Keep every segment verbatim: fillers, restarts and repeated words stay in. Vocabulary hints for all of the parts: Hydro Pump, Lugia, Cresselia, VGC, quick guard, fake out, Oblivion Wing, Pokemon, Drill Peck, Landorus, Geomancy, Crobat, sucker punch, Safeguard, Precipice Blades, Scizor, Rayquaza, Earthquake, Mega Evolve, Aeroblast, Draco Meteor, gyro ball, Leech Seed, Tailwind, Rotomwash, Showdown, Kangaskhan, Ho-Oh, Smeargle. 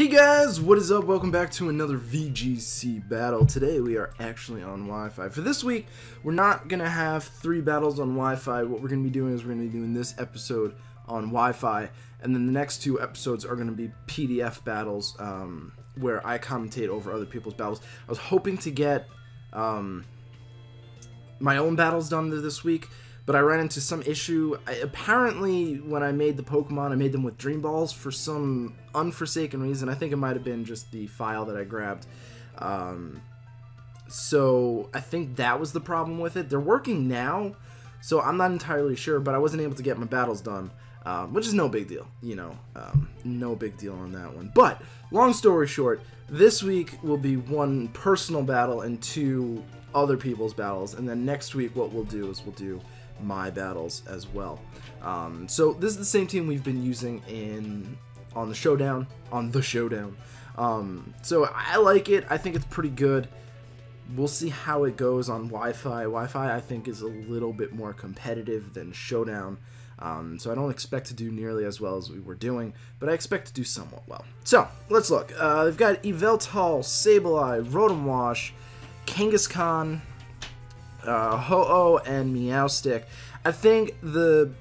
Hey guys, what is up? Welcome back to another V G C battle. Today we are actually on Wi-Fi. For this week, we're not going to have three battles on Wi-Fi. What we're going to be doing is we're going to be doing this episode on Wi-Fi, and then the next two episodes are going to be P D F battles um, where I commentate over other people's battles. I was hoping to get um, my own battles done this week, but I ran into some issue. I, apparently, when I made the Pokemon, I made them with Dream Balls for some unforsaken reason. I think it might have been just the file that I grabbed. Um, so, I think that was the problem with it. They're working now, so I'm not entirely sure, but I wasn't able to get my battles done, um, which is no big deal, you know. Um, no big deal on that one. But, long story short, this week will be one personal battle and two other people's battles, and then next week what we'll do is we'll do my battles as well. Um, so this is the same team we've been using in on the Showdown, on the Showdown. Um, so I like it. I think it's pretty good. We'll see how it goes on Wi-Fi. Wi-Fi I think is a little bit more competitive than Showdown. Um, so I don't expect to do nearly as well as we were doing, but I expect to do somewhat well. So let's look. Uh, they've got Yveltal, Sableye, Rotomwash, Kangaskhan, Uh, Ho-Oh, and Meowstic. I think the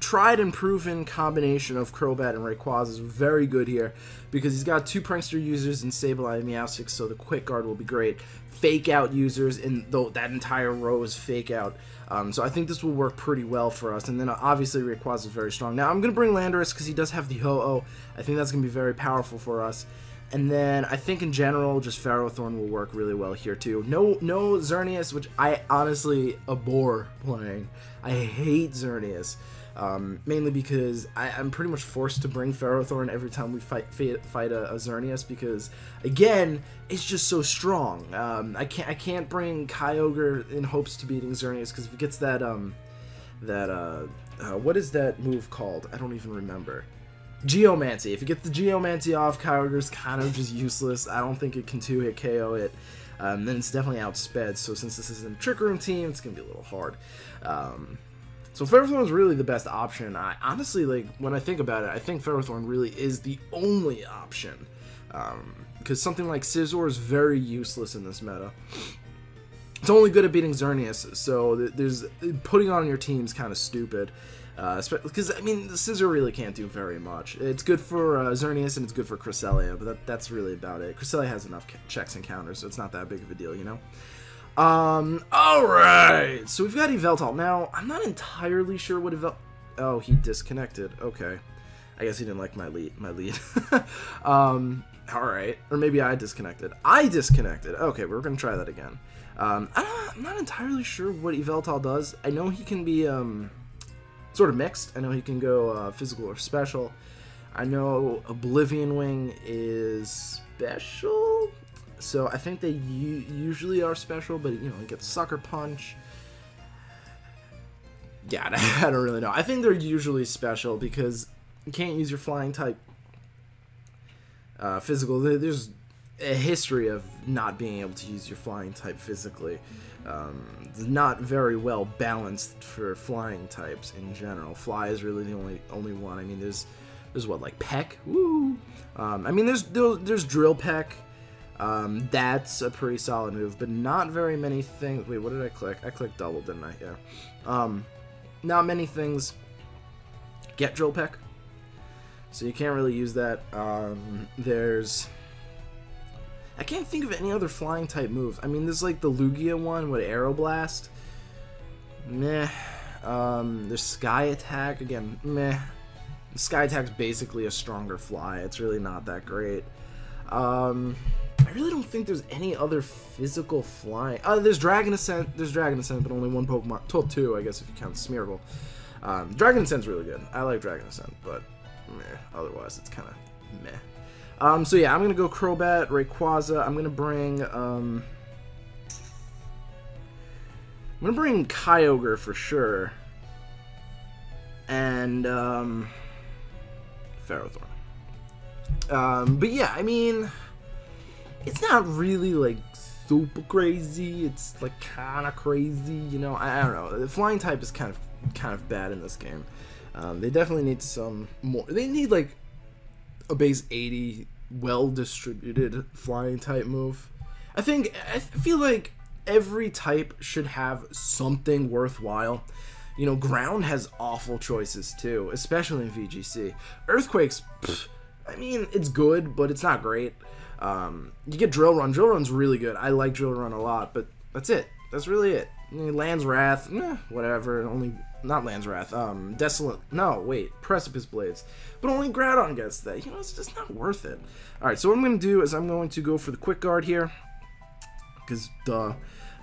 tried and proven combination of Crobat and Rayquaza is very good here because he's got two Prankster users in Sableye and Meowstic, so the Quick Guard will be great. Fake Out users, and though that entire row is Fake Out, um, so I think this will work pretty well for us. And then uh, obviously Rayquaza is very strong. Now I'm going to bring Landorus because he does have the Ho-Oh. I think that's going to be very powerful for us. And then I think in general, just Ferrothorn will work really well here too. No, no Xerneas, which I honestly abhor playing. I hate Xerneas, um, mainly because I, I'm pretty much forced to bring Ferrothorn every time we fight fight a, a Xerneas because, again, it's just so strong. Um, I can't I can't bring Kyogre in hopes to beating Xerneas because if it gets that um that uh, uh what is that move called? I don't even remember. Geomancy. If you get the Geomancy off, Kyogre's kind of just useless. I don't think it can two-hit K O it. Um, then it's definitely outsped, so since this isn't a Trick Room team, it's going to be a little hard. Um, so Ferrothorn is really the best option. I honestly, like, when I think about it, I think Ferrothorn really is the only option. Because um, something like Scizor is very useless in this meta. It's only good at beating Xerneas, so there's putting on your team's kind of stupid. Because, uh, I mean, the Scizor really can't do very much. It's good for uh, Xerneas and it's good for Cresselia, but that, that's really about it. Cresselia has enough checks and counters, so it's not that big of a deal, you know? Um, alright! So we've got Yveltal. Now, I'm not entirely sure what Yveltal... Oh, he disconnected. Okay. I guess he didn't like my lead. My lead. um, alright. Or maybe I disconnected. I disconnected! Okay, we're gonna try that again. Um, I'm not, I'm not entirely sure what Yveltal does. I know he can be, um... sort of mixed. I know he can go uh, physical or special. I know Oblivion Wing is special, so I think they usually are special, but you know, he gets Sucker Punch. Yeah, I don't really know. I think they're usually special because you can't use your flying type uh, physical. There's a history of not being able to use your flying type physically. Um, not very well balanced for flying types in general. Fly is really the only only one. I mean, there's there's what, like Peck. Woo! Um, I mean, there's there's Drill Peck. Um, that's a pretty solid move, but not very many things. Wait, what did I click? I clicked double, didn't I? Yeah. Um, not many things get Drill Peck, so you can't really use that. Um, there's I can't think of any other flying type moves. I mean, there's like the Lugia one with Aeroblast. Meh. Um, there's Sky Attack. Again, meh. Sky Attack's basically a stronger fly. It's really not that great. Um, I really don't think there's any other physical flying. Oh, uh, there's Dragon Ascent. There's Dragon Ascent, but only one Pokemon. Told two, I guess, if you count Smeargle. Um, Dragon Ascent's really good. I like Dragon Ascent, but meh. Otherwise, it's kind of meh. Um, so yeah, I'm going to go Crobat, Rayquaza, I'm going to bring, um, I'm going to bring Kyogre for sure, and, um, Ferrothorn. Um, but yeah, I mean, it's not really, like, super crazy, it's, like, kind of crazy, you know, I, I don't know, the flying type is kind of, kind of bad in this game. Um, they definitely need some more, they need, like, a base eighty, well distributed flying type move. I think I feel like every type should have something worthwhile. You know, ground has awful choices too, especially in V G C. Earthquakes, pff, I mean, it's good, but it's not great. Um, you get Drill Run. Drill Run's really good. I like Drill Run a lot, but that's it. That's really it. I mean, Land's Wrath, eh, whatever. Only not Land's Wrath. Um, Desolate. No, wait. Precipice Blades. But only Groudon gets that. You know, it's just not worth it. All right. So what I'm going to do is I'm going to go for the Quick Guard here, because duh.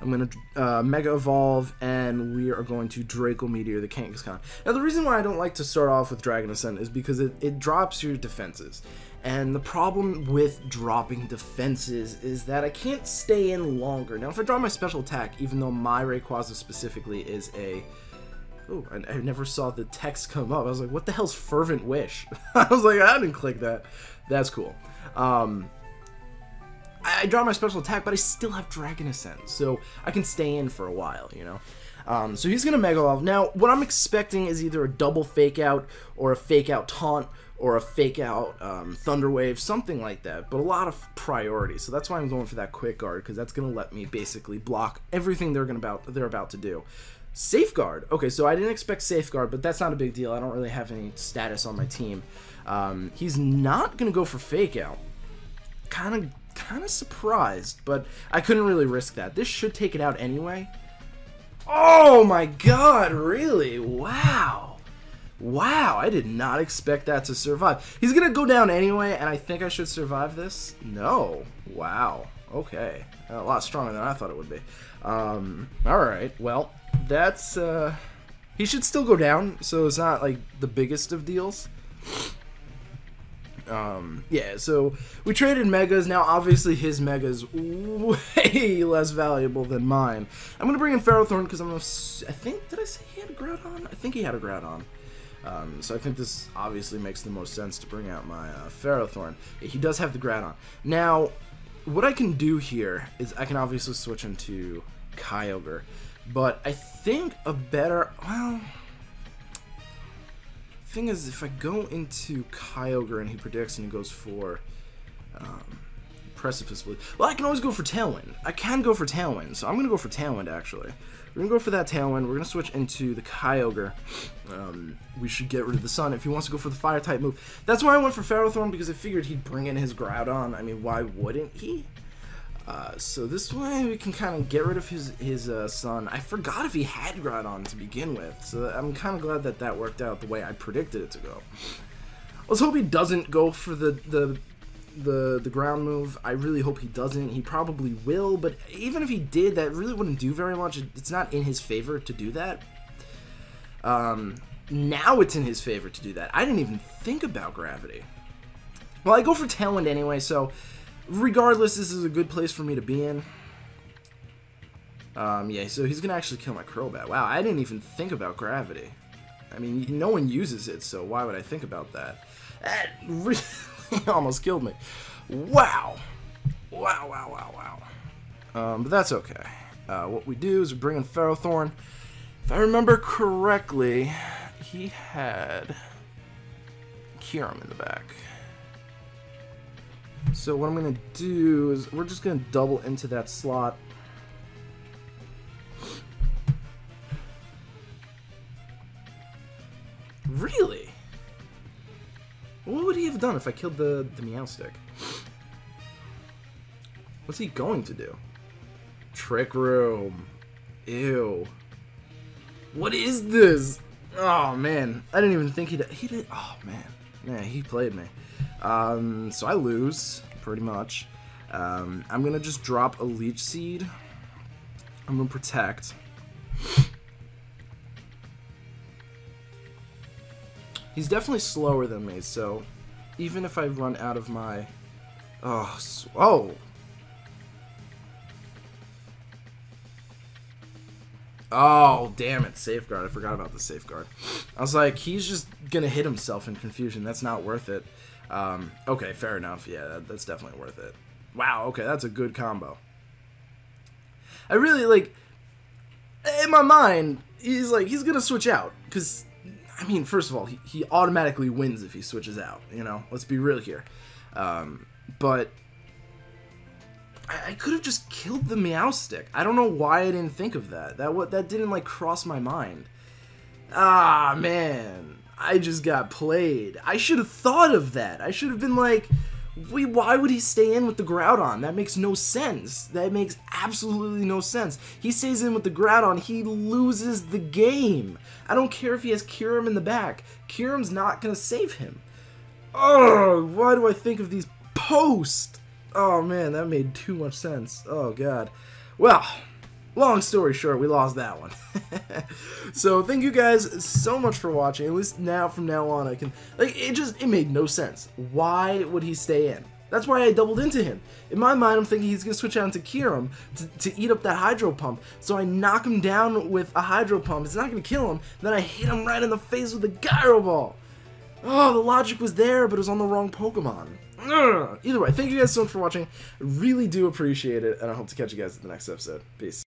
I'm going to uh, Mega Evolve, and we are going to Draco Meteor the Kangaskhan. Now, the reason why I don't like to start off with Dragon Ascent is because it, it drops your defenses. And the problem with dropping defenses is that I can't stay in longer. Now, if I draw my special attack, even though my Rayquaza specifically is a... Oh, I, I never saw the text come up. I was like, what the hell's Fervent Wish? I was like, I didn't click that. That's cool. Um... I draw my special attack, but I still have Dragon Ascent, so I can stay in for a while, you know? Um, so he's going to Mega Evolve. Now, what I'm expecting is either a double Fake Out, or a Fake Out Taunt, or a Fake Out um, Thunder Wave, something like that, but a lot of priority. So that's why I'm going for that Quick Guard, because that's going to let me basically block everything they're, gonna about, they're about to do. Safeguard. Okay, so I didn't expect Safeguard, but that's not a big deal. I don't really have any status on my team. Um, he's not going to go for Fake Out. Kind of... Kind of surprised, but I couldn't really risk that. This should take it out anyway. Oh my god, really? Wow. Wow, I did not expect that to survive. He's going to go down anyway, and I think I should survive this? No. Wow. Okay. A lot stronger than I thought it would be. Um, alright, well, that's... Uh, he should still go down, so it's not, like, the biggest of deals. Um, yeah, so we traded megas. Now, obviously, his mega's way less valuable than mine. I'm going to bring in Ferrothorn because I'm going to... I think... Did I say he had a Groudon? I think he had a Groudon. Um, so I think this obviously makes the most sense to bring out my uh, Ferrothorn. Yeah, he does have the Groudon. Now, what I can do here is I can obviously switch into Kyogre. But I think a better... Well... Thing is, if I go into Kyogre and he predicts and he goes for um, Precipice Blade, well, I can always go for Tailwind. I can go for Tailwind, so I'm gonna go for Tailwind. Actually, we're gonna go for that Tailwind. We're gonna switch into the Kyogre. Um, we should get rid of the Sun if he wants to go for the Fire type move. That's why I went for Ferrothorn, because I figured he'd bring in his Groudon. I mean, why wouldn't he? Uh, so this way we can kind of get rid of his his uh, son. I forgot if he had Groudon to begin with, so I'm kind of glad that that worked out the way I predicted it to go. Let's hope he doesn't go for the the the the ground move. I really hope he doesn't. He probably will, but even if he did, that really wouldn't do very much. It's not in his favor to do that. Um, now it's in his favor to do that. I didn't even think about gravity. Well, I go for Tailwind anyway, so. Regardless, this is a good place for me to be in. Um, yeah, so he's going to actually kill my Crobat. Wow, I didn't even think about gravity. I mean, no one uses it, so why would I think about that? That really almost killed me. Wow. Wow, wow, wow, wow. Um, but that's okay. Uh, what we do is we bring in Ferrothorn. If I remember correctly, he had Kyurem in the back. So what I'm going to do is we're just going to double into that slot. Really? What would he have done if I killed the, the Meowstic? What's he going to do? Trick Room. Ew. What is this? Oh, man. I didn't even think he'd... He did, oh, man. Man, he played me. Um, so I lose, pretty much. Um, I'm going to just drop a Leech Seed. I'm going to Protect. He's definitely slower than me, so even if I run out of my... Oh, oh! Oh, damn it. Safeguard. I forgot about the Safeguard. I was like, he's just going to hit himself in confusion. That's not worth it. Um, okay, fair enough. Yeah, that, that's definitely worth it. Wow, okay, that's a good combo. I really, like, in my mind, he's like, he's going to switch out. Because I mean, first of all, he, he automatically wins if he switches out, you know? Let's be real here. Um, but I, I could have just killed the Meowstic. I don't know why I didn't think of that. That what that didn't, like, cross my mind. Ah, man. I just got played. I should have thought of that. I should have been like, wait, why would he stay in with the Groudon? That makes no sense. That makes absolutely no sense. He stays in with the Groudon. He loses the game. I don't care if he has Kyurem in the back. Kyurem's not going to save him. Oh, why do I think of these posts? Oh, man, that made too much sense. Oh, God. Well, long story short, we lost that one. So thank you guys so much for watching. At least now, from now on, I can, like, it just, it made no sense. Why would he stay in? That's why I doubled into him. In my mind, I'm thinking he's going to switch out into Kyurem to, to eat up that Hydro Pump. So I knock him down with a Hydro Pump. It's not going to kill him. Then I hit him right in the face with a Gyro Ball. Oh, the logic was there, but it was on the wrong Pokemon. Ugh. Either way, thank you guys so much for watching. I really do appreciate it, and I hope to catch you guys in the next episode. Peace.